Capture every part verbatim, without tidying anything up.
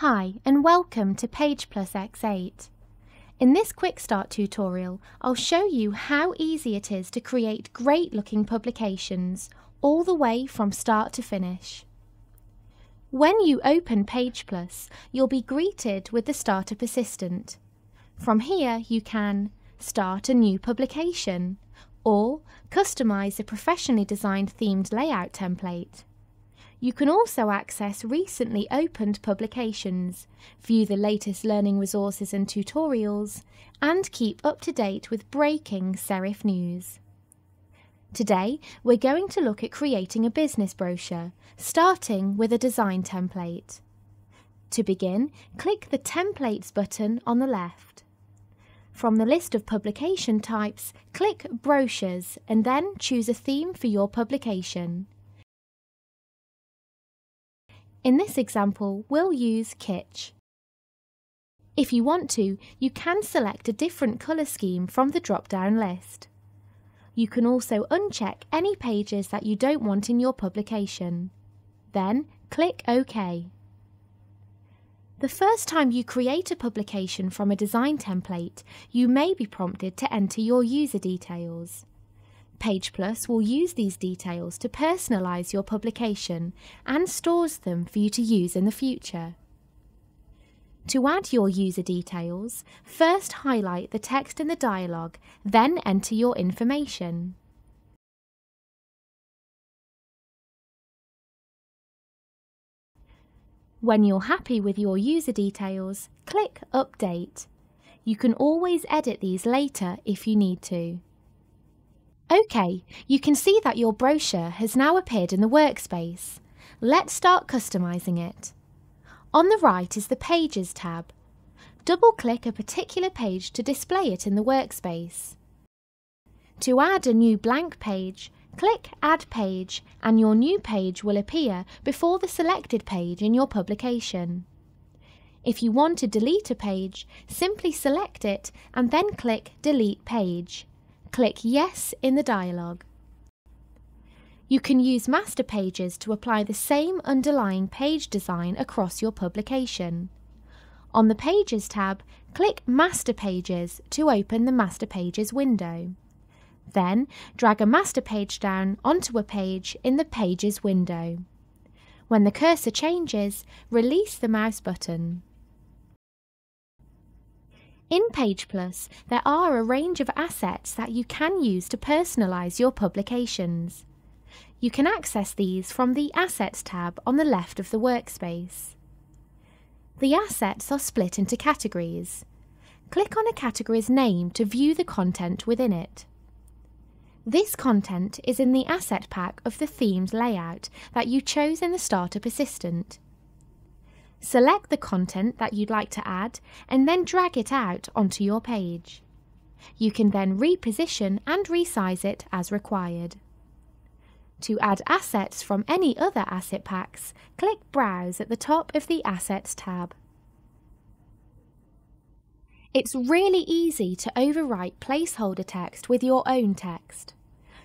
Hi and welcome to PagePlus X eight. In this quick start tutorial, I'll show you how easy it is to create great looking publications all the way from start to finish. When you open PagePlus, you'll be greeted with the startup assistant. From here you can start a new publication or customize a professionally designed themed layout template. You can also access recently opened publications, view the latest learning resources and tutorials, and keep up to date with breaking Serif news. Today, we're going to look at creating a business brochure, starting with a design template. To begin, click the Templates button on the left. From the list of publication types, click Brochures and then choose a theme for your publication. In this example, we'll use Kitsch. If you want to, you can select a different colour scheme from the drop-down list. You can also uncheck any pages that you don't want in your publication. Then click OK. The first time you create a publication from a design template, you may be prompted to enter your user details. PagePlus will use these details to personalise your publication and stores them for you to use in the future. To add your user details, first highlight the text in the dialog, then enter your information. When you're happy with your user details, click Update. You can always edit these later if you need to. OK, you can see that your brochure has now appeared in the workspace. Let's start customising it. On the right is the Pages tab. Double-click a particular page to display it in the workspace. To add a new blank page, click Add Page and your new page will appear before the selected page in your publication. If you want to delete a page, simply select it and then click Delete Page. Click Yes in the dialog. You can use master pages to apply the same underlying page design across your publication. On the Pages tab, click Master Pages to open the Master Pages window. Then, drag a master page down onto a page in the Pages window. When the cursor changes, release the mouse button. In PagePlus, there are a range of assets that you can use to personalise your publications. You can access these from the Assets tab on the left of the workspace. The assets are split into categories. Click on a category's name to view the content within it. This content is in the asset pack of the themed layout that you chose in the Startup Assistant. Select the content that you'd like to add and then drag it out onto your page. You can then reposition and resize it as required. To add assets from any other asset packs, click Browse at the top of the Assets tab. It's really easy to overwrite placeholder text with your own text.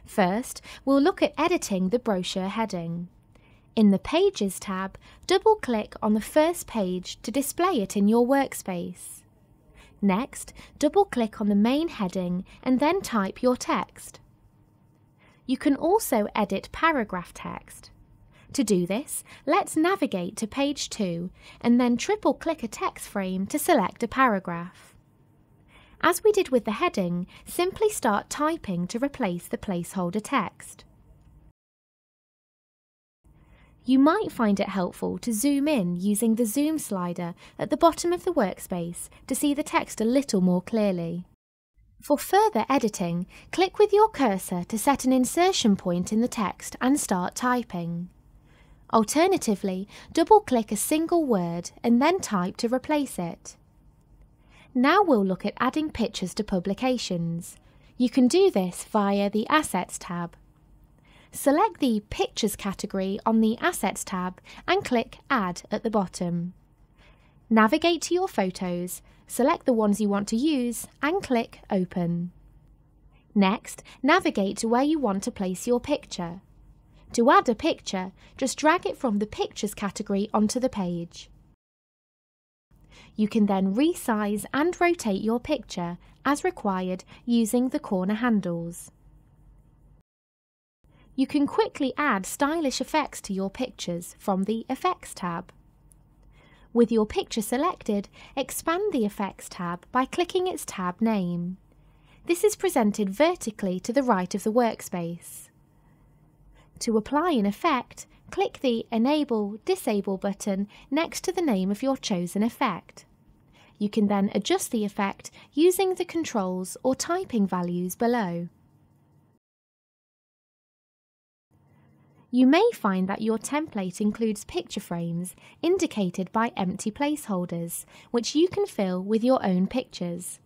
First, we'll look at editing the brochure heading. In the Pages tab, double-click on the first page to display it in your workspace. Next, double-click on the main heading and then type your text. You can also edit paragraph text. To do this, let's navigate to page two and then triple-click a text frame to select a paragraph. As we did with the heading, simply start typing to replace the placeholder text. You might find it helpful to zoom in using the zoom slider at the bottom of the workspace to see the text a little more clearly. For further editing, click with your cursor to set an insertion point in the text and start typing. Alternatively, double-click a single word and then type to replace it. Now we'll look at adding pictures to publications. You can do this via the Assets tab. Select the Pictures category on the Assets tab and click Add at the bottom. Navigate to your photos, select the ones you want to use and click Open. Next, navigate to where you want to place your picture. To add a picture, just drag it from the Pictures category onto the page. You can then resize and rotate your picture as required using the corner handles. You can quickly add stylish effects to your pictures from the Effects tab. With your picture selected, expand the Effects tab by clicking its tab name. This is presented vertically to the right of the workspace. To apply an effect, click the Enable – Disable button next to the name of your chosen effect. You can then adjust the effect using the controls or typing values below. You may find that your template includes picture frames indicated by empty placeholders, which you can fill with your own pictures.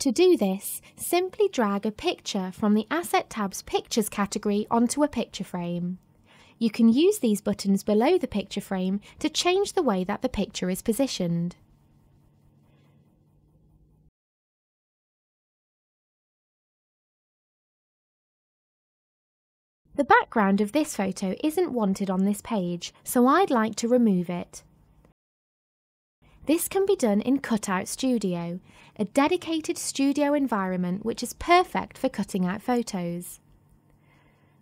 To do this, simply drag a picture from the Asset tab's Pictures category onto a picture frame. You can use these buttons below the picture frame to change the way that the picture is positioned. The background of this photo isn't wanted on this page, so I'd like to remove it. This can be done in Cutout Studio, a dedicated studio environment which is perfect for cutting out photos.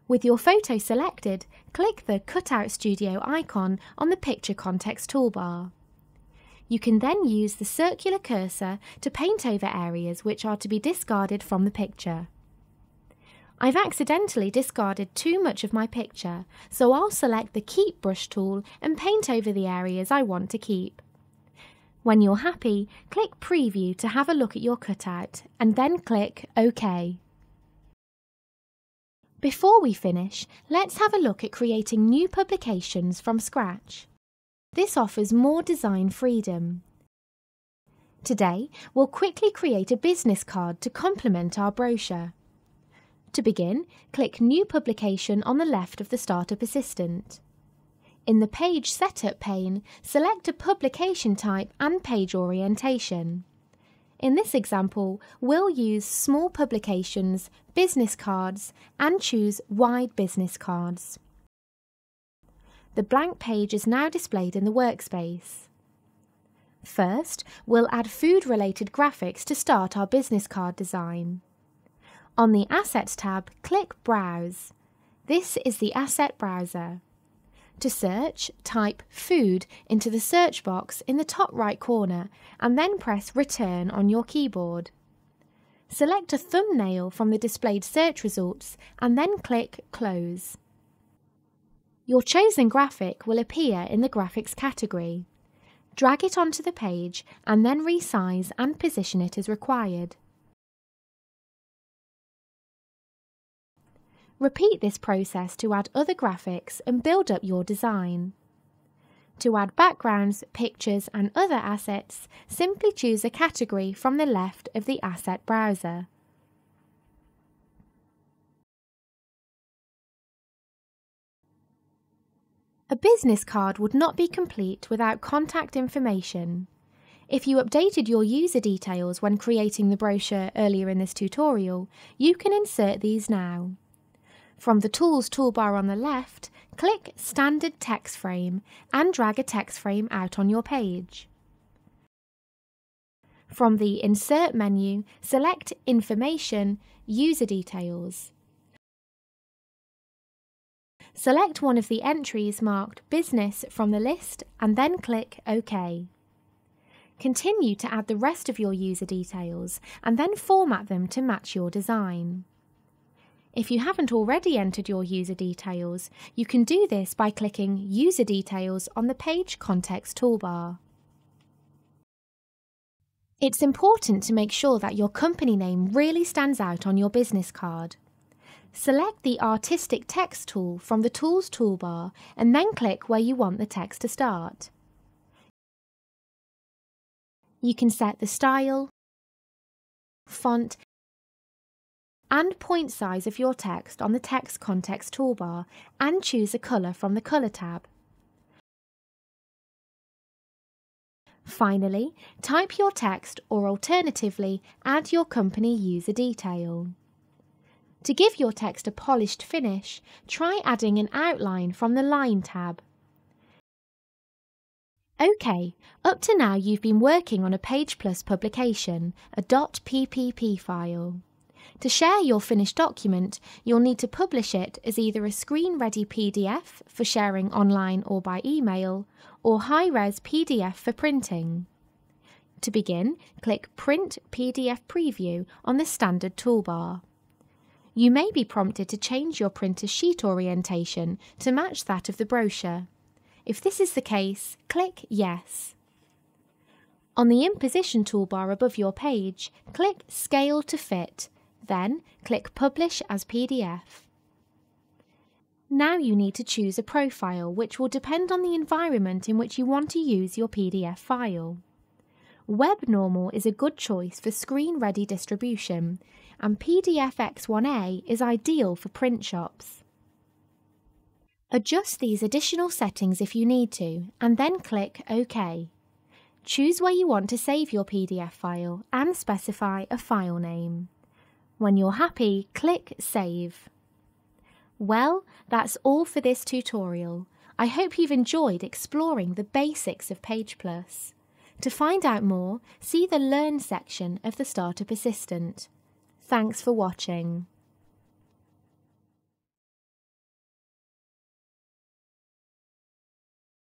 With your photo selected, click the Cutout Studio icon on the Picture Context toolbar. You can then use the circular cursor to paint over areas which are to be discarded from the picture. I've accidentally discarded too much of my picture, so I'll select the Keep brush tool and paint over the areas I want to keep. When you're happy, click Preview to have a look at your cutout, and then click OK. Before we finish, let's have a look at creating new publications from scratch. This offers more design freedom. Today, we'll quickly create a business card to complement our brochure. To begin, click New Publication on the left of the Startup Assistant. In the Page Setup pane, select a publication type and page orientation. In this example, we'll use Small Publications, Business Cards, and choose Wide Business Cards. The blank page is now displayed in the workspace. First, we'll add food-related graphics to start our business card design. On the Assets tab, click Browse. This is the Asset Browser. To search, type Food into the search box in the top right corner and then press Return on your keyboard. Select a thumbnail from the displayed search results and then click Close. Your chosen graphic will appear in the Graphics category. Drag it onto the page and then resize and position it as required. Repeat this process to add other graphics and build up your design. To add backgrounds, pictures and other assets, simply choose a category from the left of the Asset Browser. A business card would not be complete without contact information. If you updated your user details when creating the brochure earlier in this tutorial, you can insert these now. From the Tools toolbar on the left, click Standard Text Frame and drag a text frame out on your page. From the Insert menu, select Information, User Details. Select one of the entries marked Business from the list and then click OK. Continue to add the rest of your user details and then format them to match your design. If you haven't already entered your user details, you can do this by clicking User Details on the Page Context toolbar. It's important to make sure that your company name really stands out on your business card. Select the Artistic Text tool from the Tools toolbar and then click where you want the text to start. You can set the style, font, and point size of your text on the Text Context toolbar and choose a colour from the Colour tab. Finally, type your text or alternatively add your company user detail. To give your text a polished finish, try adding an outline from the Line tab. OK, up to now you've been working on a PagePlus publication, a .ppp file. To share your finished document, you'll need to publish it as either a screen-ready P D F for sharing online or by email, or high-res P D F for printing. To begin, click Print P D F Preview on the standard toolbar. You may be prompted to change your printer's sheet orientation to match that of the brochure. If this is the case, click Yes. On the Imposition toolbar above your page, click Scale to Fit, then click Publish as P D F. Now you need to choose a profile, which will depend on the environment in which you want to use your P D F file. WebNormal is a good choice for screen-ready distribution, and P D F X one A is ideal for print shops. Adjust these additional settings if you need to, and then click OK. Choose where you want to save your P D F file and specify a file name. When you're happy, click Save. Well, that's all for this tutorial. I hope you've enjoyed exploring the basics of PagePlus. To find out more, see the Learn section of the Startup Assistant. Thanks for watching.